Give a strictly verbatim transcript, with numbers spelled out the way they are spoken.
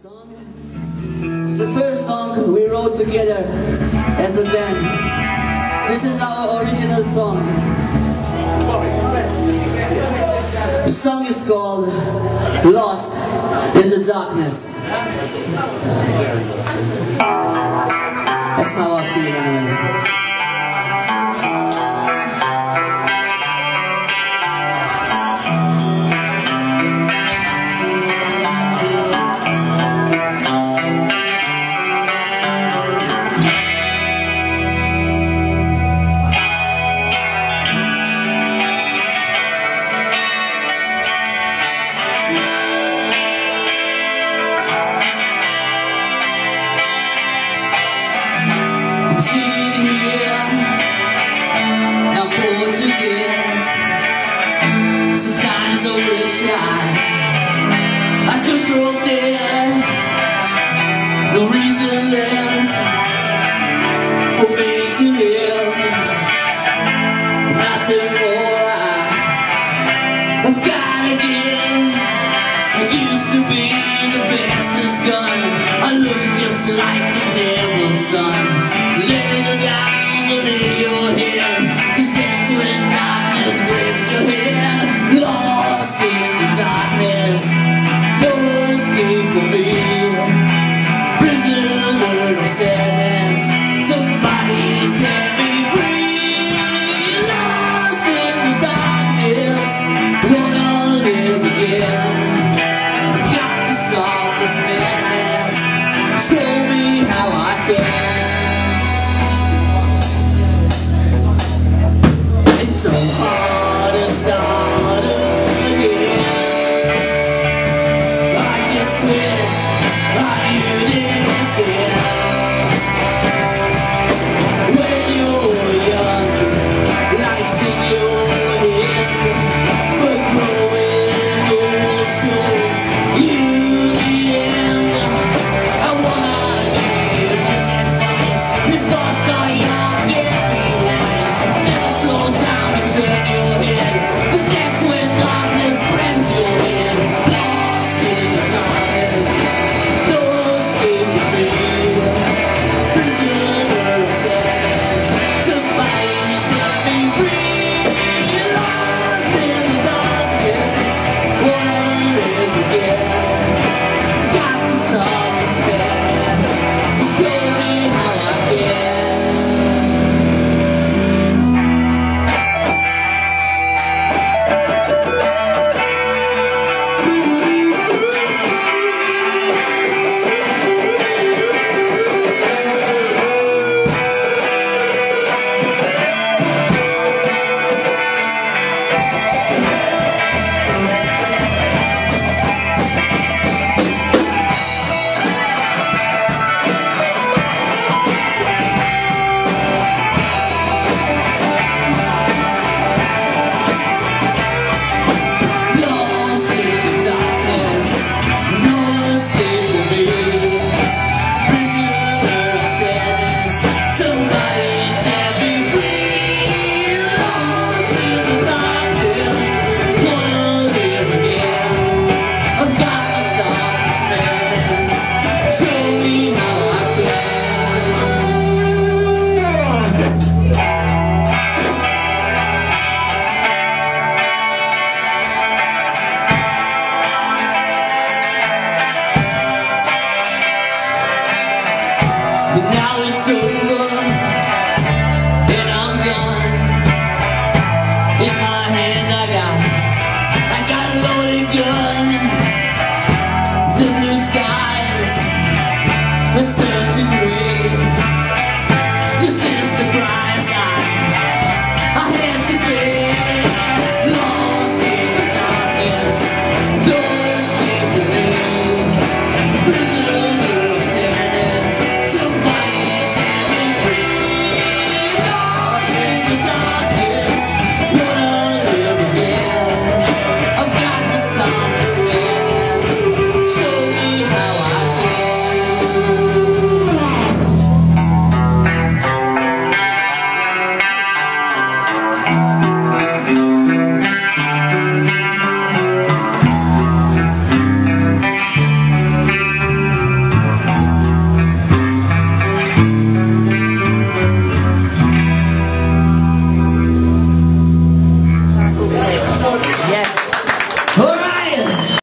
Song. It's the first song we wrote together as a band. This is our original song. The song is called Lost in the Darkness. That's how I feel anyway. I could drop dead, no reason left for me to live. Nothing more I, I've gotta give. I used to be the fastest gun. I look just like the devil's son. Lay the down, lay your head, 'cause that's when darkness whips your head. Lost in the darkness, no escape for me. Prisoner of sadness, somebody set me free. Lost in the darkness, wanna live again. I've got to stop this madness, show me how I can.